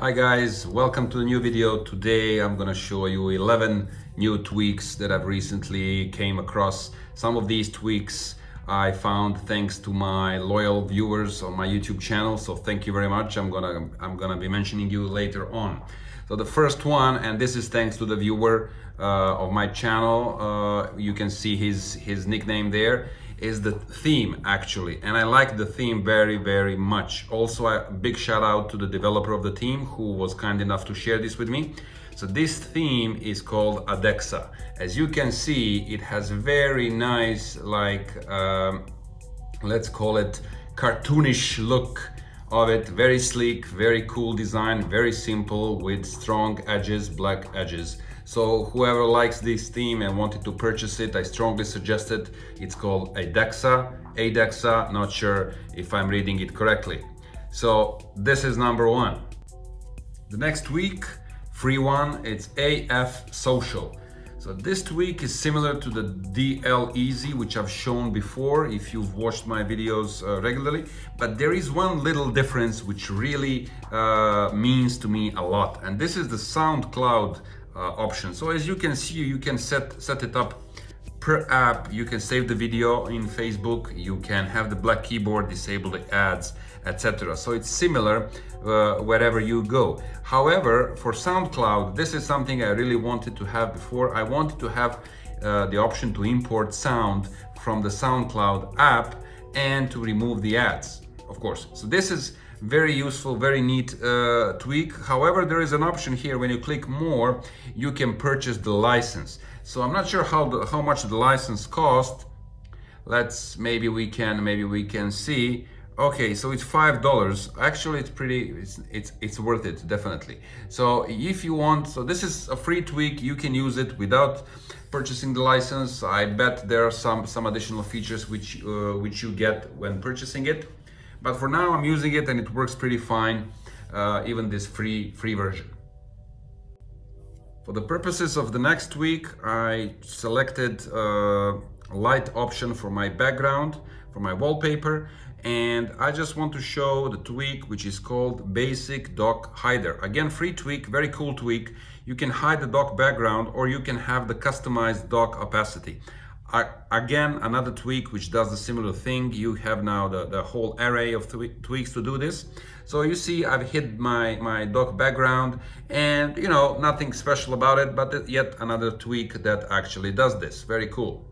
Hi guys, welcome to a new video. Today I'm gonna show you 11 new tweaks that I've recently came across. Some of these tweaks I found thanks to my loyal viewers on my YouTube channel, so thank you very much. I'm gonna be mentioning you later on. So the first one, and this is thanks to the viewer of my channel, you can see his nickname there, is the theme actually, and I like the theme very, very much. Also a big shout out to the developer of the theme who was kind enough to share this with me. So this theme is called ADexa. As you can see, it has very nice, like let's call it cartoonish look of it. Very sleek, very cool design, very simple with strong edges, black edges. So whoever likes this theme and wanted to purchase it, I strongly suggest it. It's called ADexa, not sure if I'm reading it correctly. So this is number one. The next tweak, free one, it's AF Social. So this tweak is similar to the DL Easy, which I've shown before if you've watched my videos regularly, but there is one little difference which really means to me a lot, and this is the SoundCloud option. So as you can see, you can set it up per app. You can save the video in Facebook, you can have the black keyboard, disable the ads, etc. So it's similar wherever you go. However, for SoundCloud, this is something I really wanted to have before. I wanted to have the option to import sound from the SoundCloud app and to remove the ads, of course. So this is very useful, very neat tweak. However, there is an option here. When you click more, you can purchase the license. So I'm not sure how much the license cost. Maybe we can see. Okay, so it's $5. Actually, it's worth it, definitely. So if you want, so this is a free tweak. You can use it without purchasing the license. I bet there are some additional features which you get when purchasing it. But for now, I'm using it and it works pretty fine, even this free version. For the purposes of the next tweak, I selected a light option for my background, for my wallpaper, and I just want to show the tweak which is called Basic Dock Hider. Again, free tweak, very cool tweak. You can hide the dock background or you can have the customized dock opacity. Again, another tweak which does a similar thing. You have now the whole array of tweaks to do this. So you see I've hid my dock background and, you know, nothing special about it, but yet another tweak that actually does this. Very cool.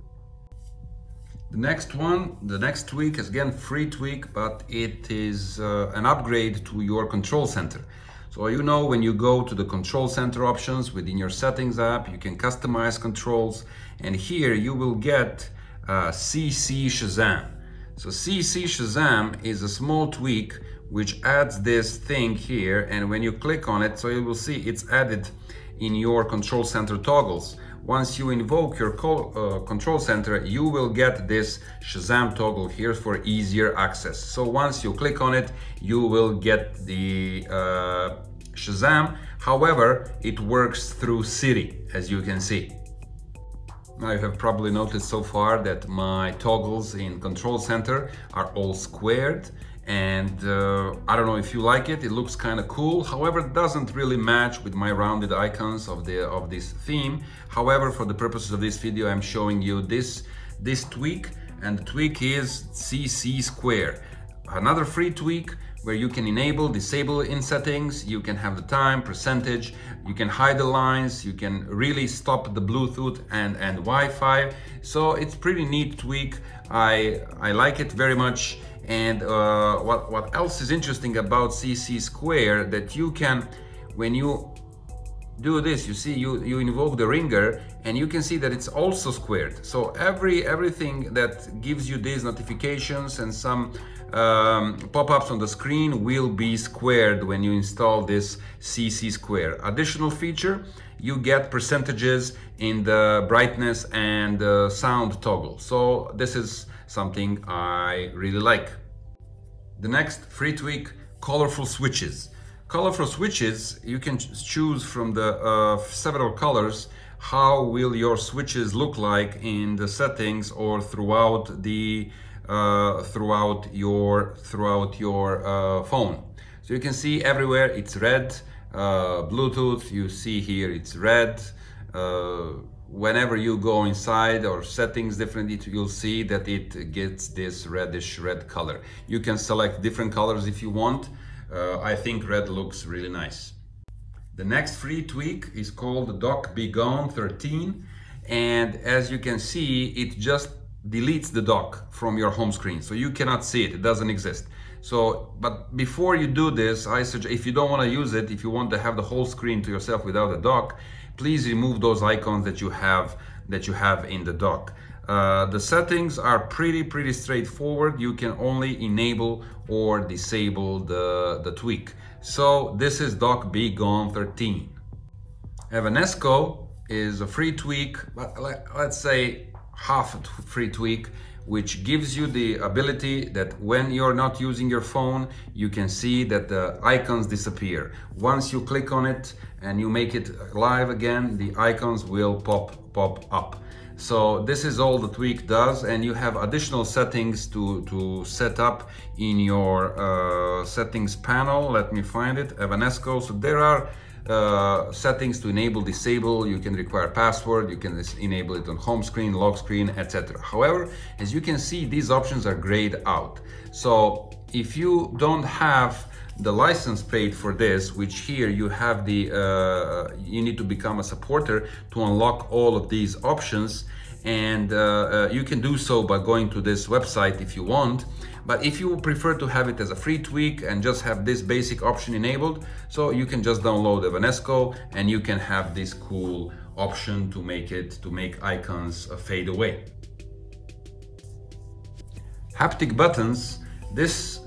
The next one, the next tweak is again free tweak, but it is an upgrade to your control center. So you know, when you go to the control center options within your settings app, you can customize controls, and here you will get CC Shazam. So CC Shazam is a small tweak which adds this thing here, and when you click on it, so you will see it's added in your control center toggles. Once you invoke your control center, you will get this Shazam toggle here for easier access. So once you click on it, you will get the Shazam. However, it works through Siri, as you can see. Now you have probably noticed so far that my toggles in control center are all squared. And I don't know if you like it. It looks kind of cool. However, it doesn't really match with my rounded icons of this theme. However, for the purposes of this video, I'm showing you this tweak, and the tweak is CC Square. Another free tweak where you can enable, disable in settings, you can have the time, percentage, you can hide the lines, you can really stop the Bluetooth and Wi-Fi. So it's pretty neat tweak. I like it very much. And what else is interesting about CC Square, that you can, when you do this, you see you invoke the ringer, and you can see that it's also squared. So everything that gives you these notifications and some pop-ups on the screen will be squared when you install this CC Square. Additional feature, you get percentages in the brightness and sound toggle. So this is something I really like. The next free tweak, Colorful Switches. Colorful switches, you can choose from the several colors how will your switches look like in the settings or throughout the throughout your phone. So you can see everywhere it's red, Bluetooth, you see here it's red. Whenever you go inside or settings differently, you'll see that it gets this reddish red color. You can select different colors if you want. I think red looks really nice. The next free tweak is called DockBeGone13, and as you can see, it just deletes the dock from your home screen, so you cannot see it. It doesn't exist. So, but before you do this, I suggest, if you don't want to use it, if you want to have the whole screen to yourself without a dock, please remove those icons that you have in the dock. The settings are pretty straightforward. You can only enable or disable the tweak. So this is DockBeGone13. Evanesco is a free tweak, let's say half a free tweak, which gives you the ability that when you're not using your phone, you can see that the icons disappear. Once you click on it and you make it live again, the icons will pop up. So this is all the tweak does, and you have additional settings to set up in your settings panel. Let me find it, Evanesco. So there are settings to enable, disable. You can require password, you can enable it on home screen, lock screen, etc. However, as you can see, these options are grayed out. So if you don't have the license paid for this, which here you have the, you need to become a supporter to unlock all of these options, and you can do so by going to this website if you want. But if you prefer to have it as a free tweak and just have this basic option enabled, so you can just download Evanesco and you can have this cool option to make icons fade away. Haptic Buttons. This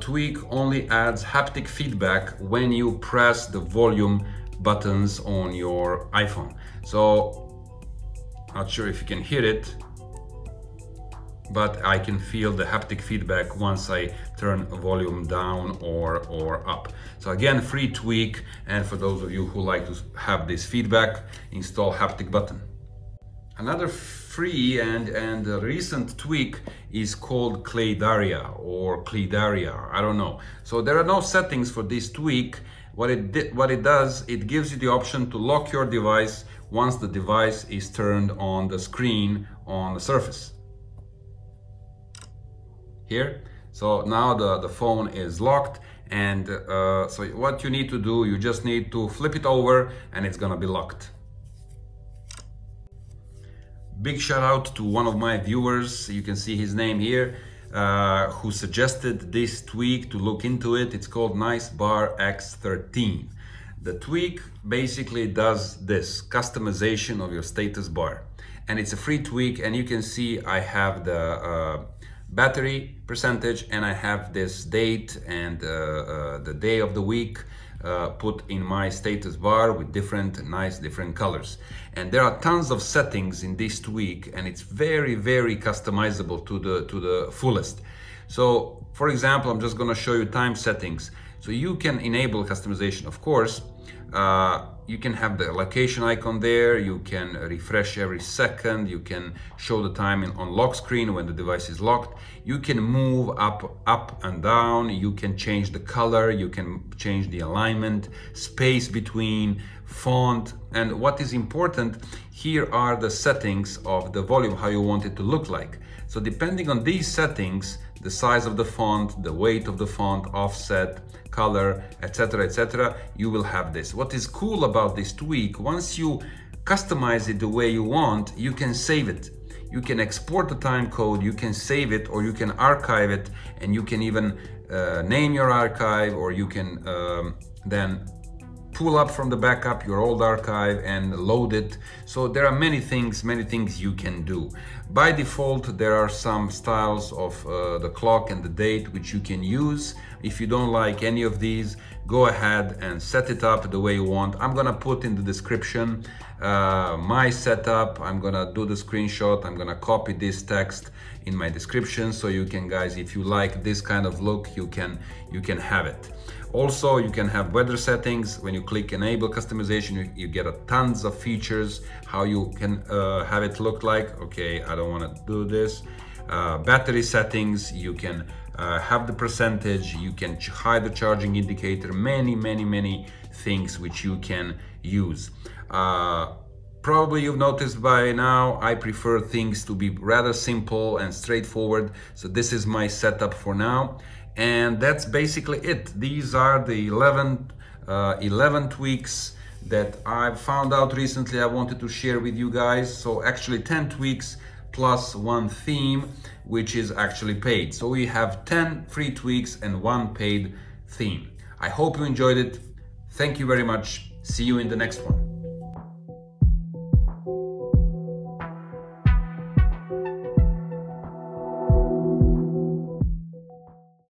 tweak only adds haptic feedback when you press the volume buttons on your iPhone. So, not sure if you can hear it, but I can feel the haptic feedback once I turn volume down or up. So again, free tweak, and for those of you who like to have this feedback, install Haptic Button. Another free and recent tweak is called Kleidaria. I don't know. So there are no settings for this tweak. What it does, it gives you the option to lock your device once the device is turned on the screen on the surface. Here. So now the phone is locked, and so what you need to do, you just need to flip it over and it's gonna be locked. Big shout out to one of my viewers, you can see his name here, who suggested this tweak to look into it. It's called Nice Bar X 13. The tweak basically does this, customization of your status bar. And it's a free tweak, and you can see I have the battery percentage, and I have this date and the day of the week put in my status bar with different colors. And there are tons of settings in this tweak, and it's very customizable to the fullest. So for example, I'm just going to show you time settings. So you can enable customization, of course. You can have the location icon there, you can refresh every second, you can show the time on lock screen when the device is locked, you can move up and down, you can change the color, you can change the alignment, space between, font, and what is important, here are the settings of the volume, how you want it to look like. So depending on these settings, the size of the font, the weight of the font, offset, color, etc., you will have this. What is cool about this tweak, once you customize it the way you want, you can save it. You can export the time code, you can save it, or you can archive it, and you can even name your archive, or you can then pull up from the backup your old archive and load it. So there are many things you can do. By default, there are some styles of the clock and the date which you can use. If you don't like any of these, go ahead and set it up the way you want. I'm gonna put in the description my setup. I'm gonna do the screenshot. I'm gonna copy this text in my description, so you can, guys, if you like this kind of look, you can have it. Also, you can have weather settings. When you click enable customization, you get tons of features, how you can have it look like. Okay, I don't want to do this. Battery settings, you can have the percentage, you can hide the charging indicator, many things which you can use. Probably you've noticed by now, I prefer things to be rather simple and straightforward. So this is my setup for now. And that's basically it. These are the 11 tweaks that I've found out recently I wanted to share with you guys. So actually 10 tweaks plus one theme, which is actually paid. So we have 10 free tweaks and one paid theme. I hope you enjoyed it. Thank you very much. See you in the next one.